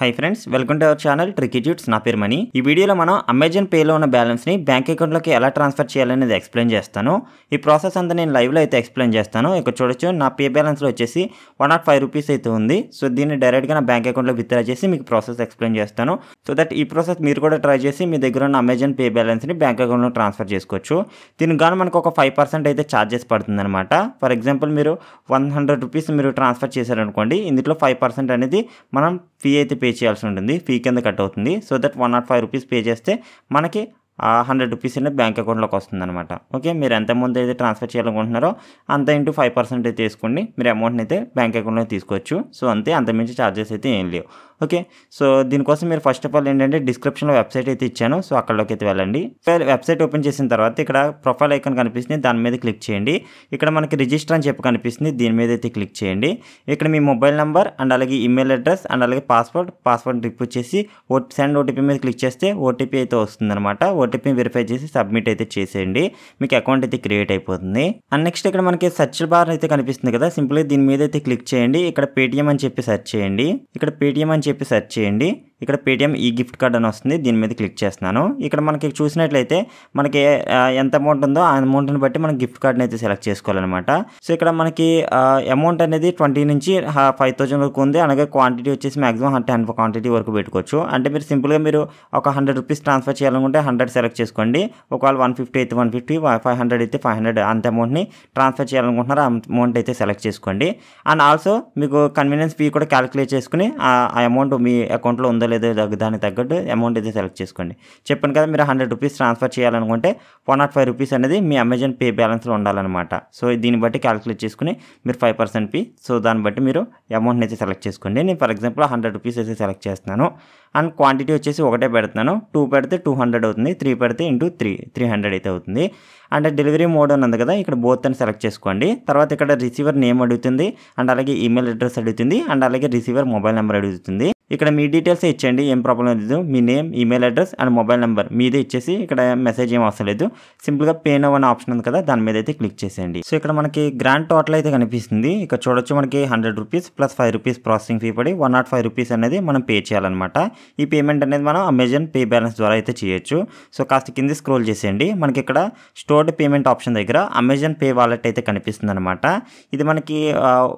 Hi friends welcome to our channel tricky टट्स ना पेरु money ई वीडियोलो మనం Amazon Pay లో ఉన్న బ్యాలెన్స్ ని బ్యాంక్ అకౌంట్ లోకి ఎలా ట్రాన్స్ఫర్ చేయాలనేది ఎక్స్‌ప్లెయిన్ చేస్తాను। ఈ ప్రాసెస్ అంతా నేను లైవ్ లో అయితే ఎక్స్‌ప్లెయిన్ చేస్తాను। ఇక్కడ చూడొచ్చు నా పే బ్యాలెన్స్ లో వచ్చేసి 105 రూపాయస్ అయితే ఉంది। సో దీన్ని డైరెక్ట్ గా నా బ్యాంక్ అకౌంట్ లో విత్డ్రా చేసి మీకు ప్రాసెస్ ఎక్స్‌ప్లెయిన్ చేస్తాను। సో దట్ ఈ ప్రాసెస్ మీరు కూడా ట్రై చేసి మీ దగ్గర ఉన్న Amazon Pay బ్యాలెన్స్ ని బ్యాంక్ అకౌంట్ లో ట్రాన్స్ఫర్ చేసుకోవచ్చు। దీనికి గాను మనకు ఒక 5% అయితే చార్జెస్ పడుతుందన్నమాట। ఫర్ ఎగ్జాంపుల్ మీరు 100 రూపాయస్ మీరు ట్రాన్స్ఫర్ చేశారు అనుకోండి, ఇందులో 5% అనేది మనం फी अच्छे पे चेयाल्सि फी कटे सो दट 105 रूपीस पे चे मन की 100 रूपीस बैंक अकौंट वस्तम। ओके मेरे एंत अमौंट ट्रांसफर चेयालनुकुंटुन्नारो अंत इंटू 5% तीसुकोंडि मेरे अमौंट बैंक अकौंट तीसुकोवच्चु। सो अंते अंतमिंचि चार्जेस अयिते एम लेवु। ओके सो दीन कोसम मेरे फस्ट आफ आल एंटंटे डिस्क्रिप्शन वेबसाइट अयिते इच्चानु। सो अक्कडिकि वेल्लंडि। वेबसाइट ओपन चेसिन तर्वात इक्कड प्रोफाइल ऐकान कनिपिस्तुंदि, दानि मीद क्लिक चेयंडि। इक्कड मनकि रिजिस्टर अनि चेप्पि कनिपिस्तुंदि, दीनि मीद अयिते क्लिक चेयंडि। इक्कड मी मोबाइल नंबर अंड अलागे ईमेल अड्रेस अंड अलागे पासवर्ड रिपीट चेसि सेंड ओटीपी मीद क्लिक चेस्ते ओटीपी अयिते वस्तुंदन्नमाट। ओटीपी वेरीफाई चेसि सब्मिट अयिते चेसेयंडि, मीकु अकौंट अयिते क्रिएट अयिपोतुंदि। अंड नेक्स्ट इक्कड मनकि सर्च बार अयिते कनिपिस्तुंदि कदा, सिंपली दीनि मीद अयिते क्लिक चेयंडि। इक्कड पेटीएम अनि चेप्पि सर्च चेयंडि। इक्कड पेटीएम అని చెప్పి సెర్చ్ చేయండి। ఇక్కడ Paytm ఈ గిఫ్ట్ కార్డ్ అని వస్తుంది, దీని మీద క్లిక్ చేస్తున్నాను। ఇక్కడ మనకి చూసినట్లయితే మనకి ఎంత అమౌంట్ ఉందో ఆ అమౌంట్ ని బట్టి మనం గిఫ్ట్ కార్డ్ ని అయితే సెలెక్ట్ చేసుకోవాలన్నమాట। సో ఇక్కడ మనకి అమౌంట్ అనేది 20 నుంచి 5000 వరకు ఉంది, అలాగే క్వాంటిటీ వచ్చేసి మాక్సిమం 100 క్వాంటిటీ వరకు పెట్టుకోవచ్చు। అంటే మీరు సింపుల్ గా మీరు ఒక 100 రూపాయస్ ట్రాన్స్ఫర్ చేయాలనుకుంటే 100 సెలెక్ట్ చేసుకోండి, ఒకవేళ 150 అయితే 150, 500 అయితే 500 అంత అమౌంట్ ని ట్రాన్స్ఫర్ చేయాలనుకుంటున్నారు ఆ అమౌంట్ అయితే సెలెక్ట్ చేసుకోండి। అండ్ ఆల్సో మీకు కన్వీనియన్స్ ఫీ కూడా క్యాలిక్యులేట్ చేసుకుని ఆ అమౌంట్ మీ అకౌంట్ లో दाने तग्गट अमौंट सेलेक्ट चेसुकोंडि। चेप्पानु कदा मीरु 100 रूपीस ट्रांसफर चेयालनुकुंटे 105 रूपीस अनेदी मी अमेज़न पे बैलेंस लो उंडालन्नमाट। सो दीनि बट्टी क्याल्क्युलेट चेसुकोनि मीरु 5% फी सो दानि बट्टी मीरु अमौंट नि सेलेक्ट चेसुकोंडि। नेनु फॉर एग्जांपल 100 रूपीस अयिते सेलेक्ट चेस्तुन्नानु। అండ్ క్వాంటిటీ వచ్చేసి ఒకటే పెడుతున్నాను, 2 పెడితే 200 అవుతుంది, 3 పెడితే ఇంటూ 300 అయితే అవుతుంది। అంటే డెలివరీ మోడ్ అని ఉంది కదా, ఇక్కడ బోత్ అని సెలెక్ట్ చేసుకోండి। తర్వాత ఇక్కడ రిసీవర్ నేమ్ అడుగుతుంది, అండ్ అలాగే ఈమెయిల్ అడ్రస్ అడుగుతుంది, అండ్ అలాగే రిసీవర్ మొబైల్ నెంబర్ అడుగుతుంది। ఇక్కడ మీ డీటెయిల్స్ ఇచ్చేయండి, ఏం ప్రాబ్లం లేదు। మీ name, email address and mobile number మీదే ఇచ్చేసి ఇక్కడ మెసేజ్ ఏం అవసరం లేదు, సింపుల్గా పే నౌ అనే ఆప్షన్ ఉంది కదా దాని మీద అయితే క్లిక్ చేసేయండి। సో ఇక్కడ మనకి గ్రాండ్ టోటల్ అయితే కనిపిస్తుంది, ఇక్కడ చూడొచ్చు మనకి 100 rupees plus 5 rupees processing fee పడి 105 రూపీస్ అనేది మనం పే చేయాలన్నమాట। ఈ పేమెంట్ అనేది మనం Amazon Pay బ్యాలెన్స్ ద్వారా అయితే చేయొచ్చు। సో కాస్త కింద స్క్రోల్ చేసేయండి, మనకి ఇక్కడ స్టోర్డ్ పేమెంట్ ఆప్షన్ దగ్గర Amazon Pay వాలెట్ అయితే కనిపిస్తుంది అనమాట। ఇది మనకి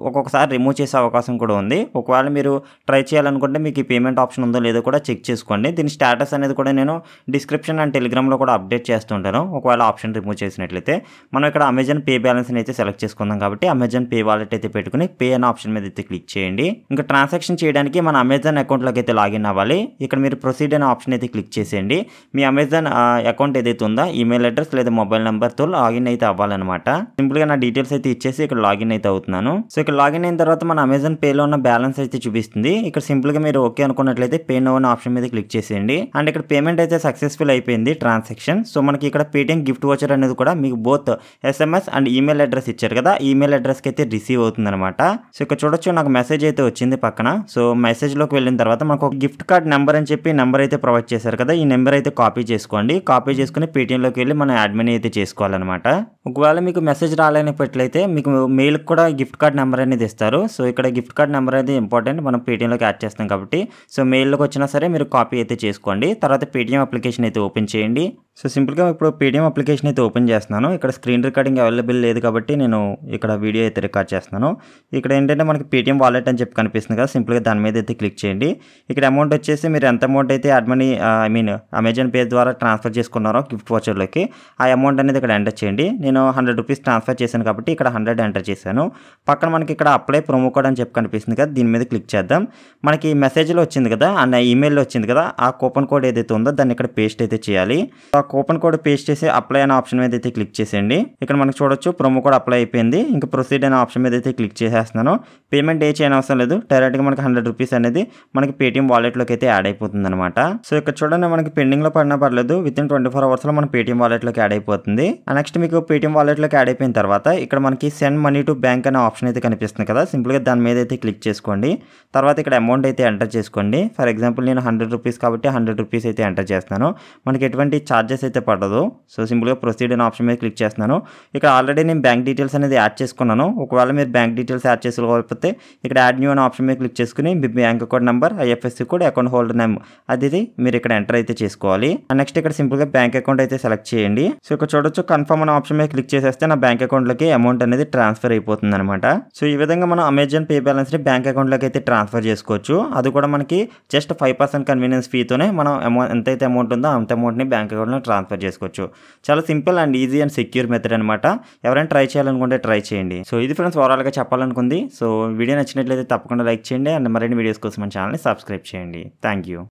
ఒక్కొక్కసారి రిమూవ్ చేసే అవకాశం కూడా ఉంది, ఒకవేళ మీరు ట్రై చేయాలనుకుంటే మీకు ఈ పేమెంట్ ఆప్షన్ ఉందో లేదో కూడా చెక్ చేసుకోండి। దీని స్టేటస్ అనేది కూడా నేను డిస్క్రిప్షన్ అండ్ టెలిగ్రామ్లో కూడా అప్డేట్ చేస్తుంటాను, ఒకవేళ ఆప్షన్ రిమూవ్ చేసినట్లయితే। మనం ఇక్కడ Amazon Pay బ్యాలెన్స్ని అయితే సెలెక్ట్ చేసుకుందాం కాబట్టి Amazon Pay వాలెట్ అయితే పెట్టుకుని పే అనే ఆప్షన్ మీద అయితే క్లిక్ చేయండి। ఇంకా ట్రాన్సాక్షన్ చేయడానికి మన అమెజాన్ అకౌంట్లోకి అయితే లాగిన్ అవ్వాలి। ఇక్కడ మీరు ప్రొసీడ్ అనే ఆప్షన్ అయితే క్లిక్ చేసేయండి, మీ అమెజాన్ అకౌంట్ ఏదైతే ఉందో ఈమెయిల్ అడ్రస్ లేదా మొబైల్ నెంబర్తో లాగిన్ అయితే అవ్వాలన్నమాట। సింపుల్ గా నా డీటెయిల్స్ అయితే ఇచ్చేసి ఇక్కడ లాగిన్ అయితే అవుతున్నాను। సో ఇక్కడ లాగిన్ అయిన తర్వాత మన అమెజాన్ పే లో ఉన్న బ్యాలెన్స్ అయితే చూపిస్తుంది, ఇక్కడ సింపుల్ గా మీరు ఓకే అనుకున్నట్లయితే పే నౌ అనే ఆప్షన్ మీద క్లిక్ చేసేయండి। అండ్ ఇక్కడ పేమెంట్ అయితే సక్సెస్ఫుల్ అయిపోయింది ట్రాన్సాక్షన్। సో మనకి ఇక్కడ పేటిఎం గిఫ్ట్ వాచర్ అనేది కూడా మీకు both SMS and email address ఇచ్చారు కదా, ఈమెయిల్ అడ్రస్ కి అయితే రిసీవ్ అవుతుంది అనమాట। సో ఇక్కడ చూడొచ్చు నాకు మెసేజ్ అయితే వచ్చింది పక్కన। సో మెసేజ్ లోకి వెళ్ళిన తర్వాత మనకు ఒక గిఫ్ట్ కార్డ్ నెంబర్ అని చెప్పి నెంబర్ అయితే ప్రొవైడ్ చేశారు కదా, ఈ నెంబర్ అయితే కాపీ చేసుకోండి। కాపీ చేసుకుని పేటిఎంలోకి వెళ్ళి మనం యాడ్ మనీ అయితే చేసుకోవాలన్నమాట। ఒకవేళ మీకు మెసేజ్ రాలేనప్పట్లయితే మీకు మెయిల్కి కూడా గిఫ్ట్ కార్డ్ నెంబర్ అనేది ఇస్తారు। సో ఇక్కడ గిఫ్ట్ కార్డ్ నెంబర్ అనేది ఇంపార్టెంట్, మనం పేటిఎంలోకి యాడ్ చేస్తాం కాబట్టి। సో మెయిల్లోకి వచ్చినా సరే మీరు కాపీ అయితే చేసుకోండి, తర్వాత పేటిఎం అప్లికేషన్ అయితే ఓపెన్ చేయండి। సో సింపుల్గా ఇప్పుడు పేటిఎం అప్లికేషన్ అయితే ఓపెన్ చేస్తున్నాను, ఇక్కడ స్క్రీన్ రికార్డింగ్ అవైలబుల్ లేదు కాబట్టి నేను ఇక్కడ వీడియో అయితే రికార్డ్ చేస్తున్నాను। ఇక్కడ ఏంటంటే మనకి పేటిఎం వాలెట్ అని చెప్పి కనిపిస్తుంది కదా, సింపుల్గా దాని మీద అయితే క్లిక్ చేయండి। ఇక్కడ అమౌంట్ వచ్చేసి మీరు ఎంత అమౌంట్ అయితే add money I mean Amazon pay ద్వారా ట్రాన్స్ఫర్ చేసుకున్నారో గిఫ్ట్ వాచర్లోకి ఆ అమౌంట్ అనేది ఇక్కడ ఎంటర్ చేయండి। నేను 100 రూపీస్ ట్రాన్స్ఫర్ చేశాను కాబట్టి ఇక్కడ 100 ఎంటర్ చేశాను, పక్కన మనకి ఇక్కడ అప్లై ప్రోమో కోడ్ అని చెప్పి కనిపిస్తుంది కదా దీని మీద క్లిక్ చేద్దాం। మనకి మెసేజ్లో వచ్చింది కదా అండ్ ఈమెయిల్లో వచ్చింది కదా ఆ కూపన్ కోడ్ ఏదైతే ఉందో దాన్ని ఇక్కడ పేస్ట్ అయితే చేయాలి। ఆ కూపన్ కోడ్ పేస్ట్ చేసి అప్లై అనే ఆప్షన్ మీద అయితే క్లిక్ చేసేయండి। ఇక్కడ మనకు చూడొచ్చు ప్రోమో కోడ్ అప్లై అయిపోయింది, ఇంకా ప్రొసీడ్ అనే ఆప్షన్ మీద అయితే క్లిక్ చేసేస్తున్నాను। పేమెంట్ ఏ చేయని అవసరం లేదు, డైరెక్ట్గా మనకి 100 రూపీస్ అనేది మనకి పేటిఎం వాలెట్లోకి అయితే యాడ్ అయిపోతుంది అనమాట। సో ఇక్కడ చూడండి మనకి పెండింగ్లో పడినా పర్లేదు, వితిన్ 24 అవర్స్లో మన పేటిఎం వాలెట్లోకి యాడ్ అయిపోతుంది। నెక్స్ట్ మీకు పేటిఎం వాలెట్లోకి యాడ్ అయిపోయిన తర్వాత ఇక్కడ మనకి సెండ్ మనీ టు బ్యాంక్ అనే ఆప్షన్ అయితే కనిపిస్తుంది కదా, సింపుల్గా దాని మీద అయితే క్లిక్ చేసుకోండి, తర్వాత ఇక్కడ అమౌంట్ అయితే ఎంటర్ ఎంటర్ చేసుకోండి. ఫర్ ఎగ్జాంపుల్ నేను 100 రూపీస్ కాబట్టి 100 రూపీస్ అయితే ఎంటర్ చేస్తున్నాను. మనకి ఎటువంటి ఛార్జెస్ అయితే పడదు. సో సింపుల్గా ప్రొసీడ్ అనే ఆప్షన్ మీద క్లిక్ చేస్తున్నాను. ఇక్కడ ఆల్రెడీ నేను బ్యాంక్ డీటెయిల్స్ అనేది యాడ్ చేసుకున్నాను. ఒకవేళ మీరు బ్యాంక్ డీటెయిల్స్ యాడ్ చేసుకోకపోతే ఇక్కడ యాడ్ న్యూ అనే ఆప్షన్ మీద క్లిక్ చేసుకుని మీ bank account number, IFSC code, account holder name అది మీరు ఇక్కడ ఎంటర్ అయితే చేసుకోవాలి. నెక్స్ట్ ఇక్కడ సింపుల్గా బ్యాంక్ అకౌంట్ అయితే సెలెక్ట్ చేయండి. సో ఇక్కడ చూడొచ్చు కన్ఫర్మ్ అనే ఆప్షన్ మీద క్లిక్ చేసేస్తే నా బ్యాంక్ అకౌంట్లోకి అమౌంట్ అనేది ట్రాన్స్ఫర్ అయిపోతుంది అనమాట. సో ఈ విధంగా మనం అమెజాన్ పే బ్యాలెన్స్ని బ్యాంక్ అకౌంట్లోకి అయితే ట్రాన్స్ఫర్ చేసుకోవచ్చు. అది కూడా మనకి జస్ట్ 5% కన్వీనియన్స్ ఫీతోనే మనం ఎంతైతే అమౌంట్ ఉందో అంత అమౌంట్ని బ్యాంక్ అకౌంట్లో ట్రాన్స్ఫర్ చేసుకోవచ్చు. చాలా simple and easy and secure method అనమాట. ఎవరైనా ట్రై చేయాలనుకుంటే ట్రై చేయండి. సో ఇది ఫ్రెండ్స్ ఓవరాల్గా చెప్పాలనుకుంది. సో వీడియో నచ్చినట్లయితే తప్పకుండా లైక్ చేయండి అండ్ మరిన్ని వీడియోస్ కోసం మన ఛానల్ని సబ్స్క్రైబ్ చేయండి. Thank you.